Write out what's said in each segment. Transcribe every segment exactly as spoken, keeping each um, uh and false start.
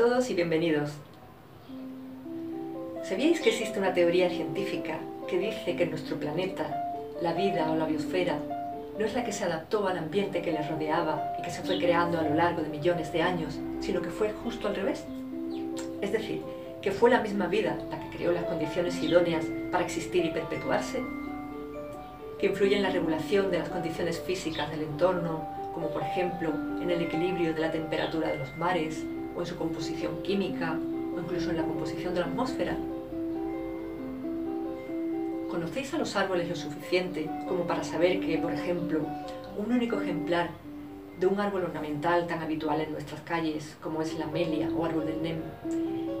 todos y bienvenidos. ¿Sabíais que existe una teoría científica que dice que en nuestro planeta, la vida o la biosfera, no es la que se adaptó al ambiente que les rodeaba y que se fue creando a lo largo de millones de años, sino que fue justo al revés? Es decir, que fue la misma vida la que creó las condiciones idóneas para existir y perpetuarse, que influye en la regulación de las condiciones físicas del entorno, como por ejemplo en el equilibrio de la temperatura de los mares, o en su composición química, o incluso en la composición de la atmósfera. ¿Conocéis a los árboles lo suficiente como para saber que, por ejemplo, un único ejemplar de un árbol ornamental tan habitual en nuestras calles como es la melia o árbol del Neem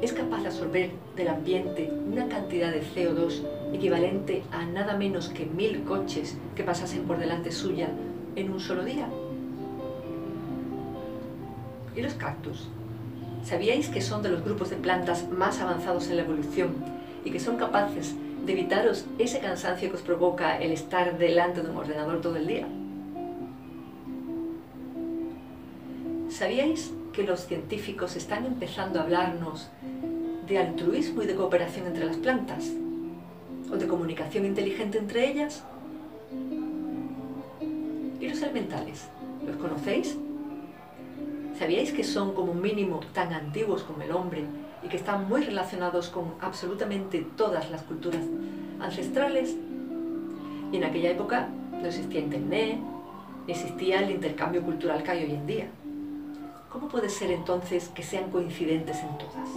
es capaz de absorber del ambiente una cantidad de C O dos equivalente a nada menos que mil coches que pasasen por delante suya en un solo día? ¿Y los cactus? ¿Sabíais que son de los grupos de plantas más avanzados en la evolución y que son capaces de evitaros ese cansancio que os provoca el estar delante de un ordenador todo el día? ¿Sabíais que los científicos están empezando a hablarnos de altruismo y de cooperación entre las plantas? ¿O de comunicación inteligente entre ellas? ¿Y los elementales? ¿Los conocéis? ¿Sabíais que son como mínimo tan antiguos como el hombre y que están muy relacionados con absolutamente todas las culturas ancestrales? Y en aquella época no existía internet, ni existía el intercambio cultural que hay hoy en día. ¿Cómo puede ser entonces que sean coincidentes en todas?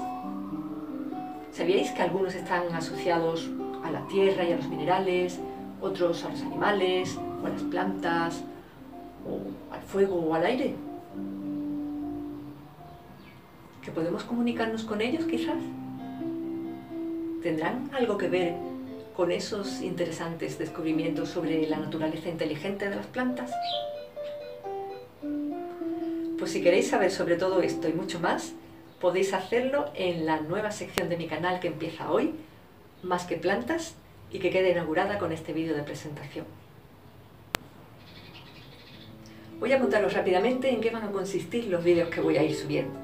¿Sabíais que algunos están asociados a la tierra y a los minerales, otros a los animales, o a las plantas, o al fuego o al aire? ¿Que podemos comunicarnos con ellos, quizás? ¿Tendrán algo que ver con esos interesantes descubrimientos sobre la naturaleza inteligente de las plantas? Pues si queréis saber sobre todo esto y mucho más, podéis hacerlo en la nueva sección de mi canal que empieza hoy, Más que plantas, y que queda inaugurada con este vídeo de presentación. Voy a contaros rápidamente en qué van a consistir los vídeos que voy a ir subiendo.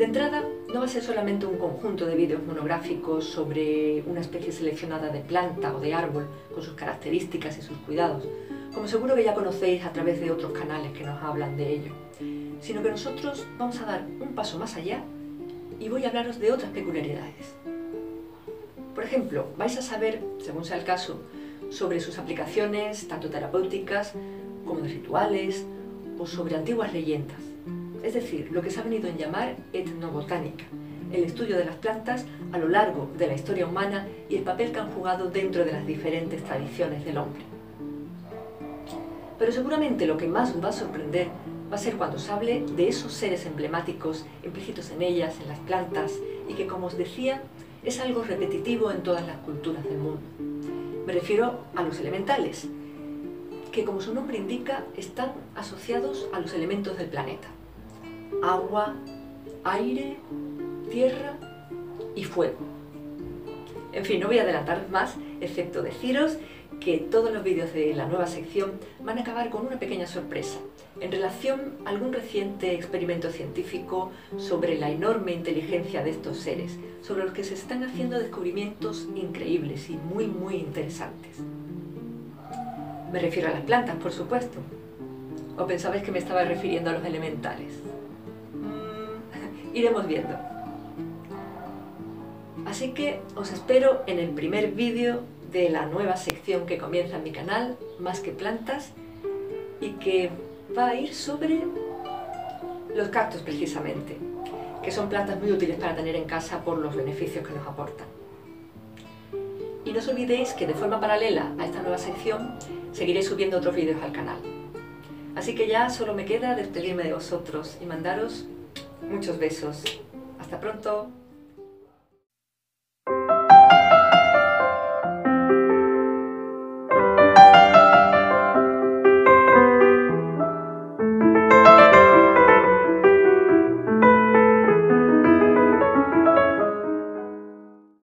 De entrada, no va a ser solamente un conjunto de vídeos monográficos sobre una especie seleccionada de planta o de árbol con sus características y sus cuidados, como seguro que ya conocéis a través de otros canales que nos hablan de ello, sino que nosotros vamos a dar un paso más allá y voy a hablaros de otras peculiaridades. Por ejemplo, vais a saber, según sea el caso, sobre sus aplicaciones, tanto terapéuticas como de rituales, o sobre antiguas leyendas. Es decir, lo que se ha venido a llamar etnobotánica, el estudio de las plantas a lo largo de la historia humana y el papel que han jugado dentro de las diferentes tradiciones del hombre. Pero seguramente lo que más os va a sorprender va a ser cuando os hable de esos seres emblemáticos implícitos en ellas, en las plantas, y que, como os decía, es algo repetitivo en todas las culturas del mundo. Me refiero a los elementales, que como su nombre indica, están asociados a los elementos del planeta: agua, aire, tierra y fuego. En fin, no voy a adelantar más, excepto deciros que todos los vídeos de la nueva sección van a acabar con una pequeña sorpresa en relación a algún reciente experimento científico sobre la enorme inteligencia de estos seres, sobre los que se están haciendo descubrimientos increíbles y muy muy interesantes. Me refiero a las plantas, por supuesto. ¿O pensabais que me estaba refiriendo a los elementales? Mm, iremos viendo. Así que os espero en el primer vídeo de la nueva sección que comienza en mi canal, Más que plantas, y que va a ir sobre los cactus precisamente, que son plantas muy útiles para tener en casa por los beneficios que nos aportan. Y no os olvidéis que de forma paralela a esta nueva sección seguiré subiendo otros vídeos al canal. Así que ya solo me queda despedirme de vosotros y mandaros muchos besos. ¡Hasta pronto!